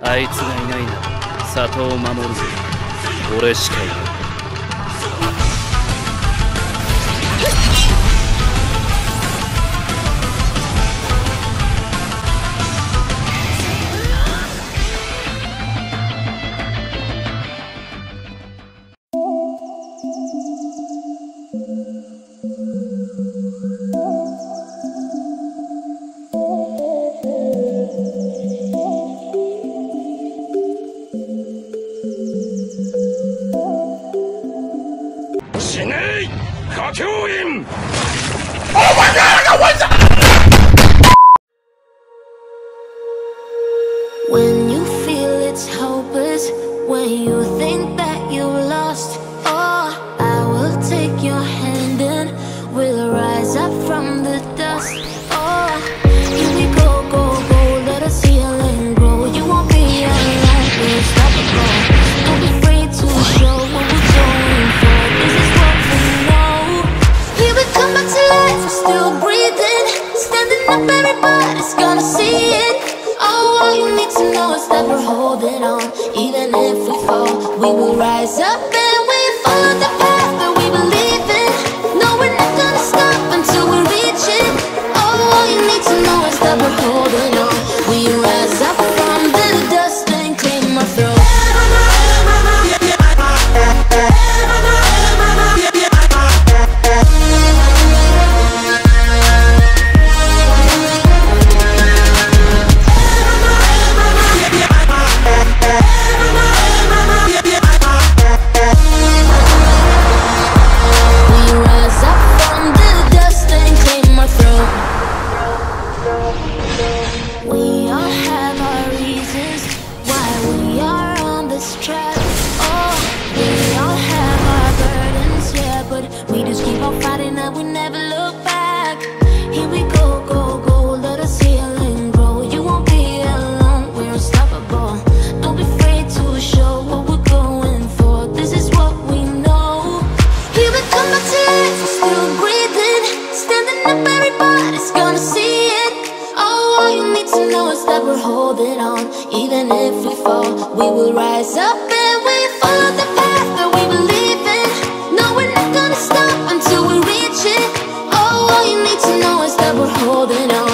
あいつがいないなら里を守るぜ。俺しかいない。 When you feel it's hopeless, when you think that you lost all, I will take your hand and we'll rise up from the dust. Oh, here we go, go, go, let us heal and grow. You won't be alone, we'll stop it, go. Don't be afraid to show what we're going for. This is what we know. Here we come back to life, we're still breathing, standing up, everybody's gonna see it. All you need to know is that we're holding on. Even if we fall, we will rise up and we follow the path that we believe in. No, we're not gonna stop until we reach it. All you need to know is that we're holding on. We rise up from the dust and claim our throne. Even if we fall, we will rise up and we follow the path that we believe in. No, we're not gonna stop until we reach it. Oh, all you need to know is that we're holding on.